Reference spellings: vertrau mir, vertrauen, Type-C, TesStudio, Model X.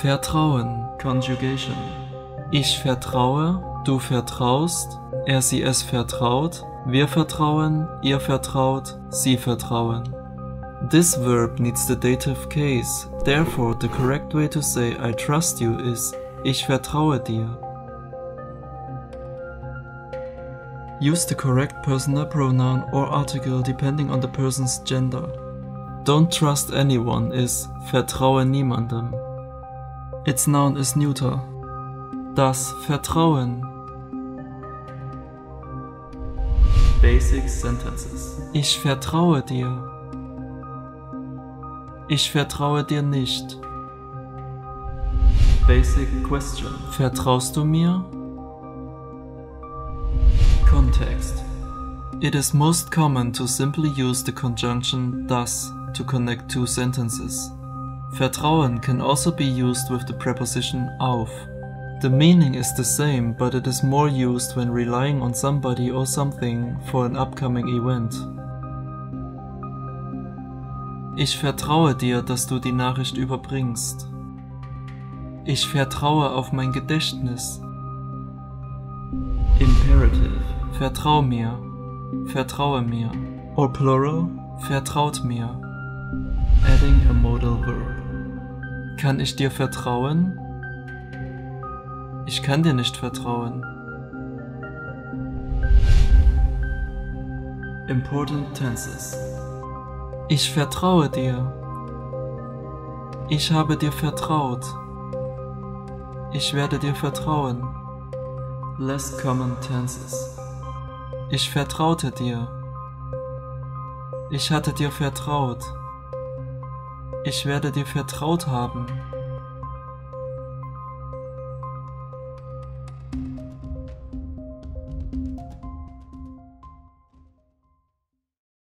Vertrauen, Conjugation. Ich vertraue, du vertraust, er sie es vertraut, wir vertrauen, ihr vertraut, sie vertrauen. This verb needs the dative case, therefore the correct way to say I trust you is Ich vertraue dir. Use the correct personal pronoun or article depending on the person's gender. Don't trust anyone is Vertraue niemandem. Its noun is neuter. Das Vertrauen. Basic sentences. Ich vertraue dir. Ich vertraue dir nicht. Basic question. Vertraust du mir? Context. It is most common to simply use the conjunction das to connect two sentences. Vertrauen can also be used with the preposition auf. The meaning is the same, but it is more used when relying on somebody or something for an upcoming event. Ich vertraue dir, dass du die Nachricht überbringst. Ich vertraue auf mein Gedächtnis. Imperative. Vertrau mir. Vertraue mir. Or plural, vertraut mir. Adding a modal verb. Kann ich dir vertrauen? Ich kann dir nicht vertrauen. Important tenses. Ich vertraue dir. Ich habe dir vertraut. Ich werde dir vertrauen. Less common tenses. Ich vertraute dir. Ich hatte dir vertraut. Ich werde dir vertraut haben.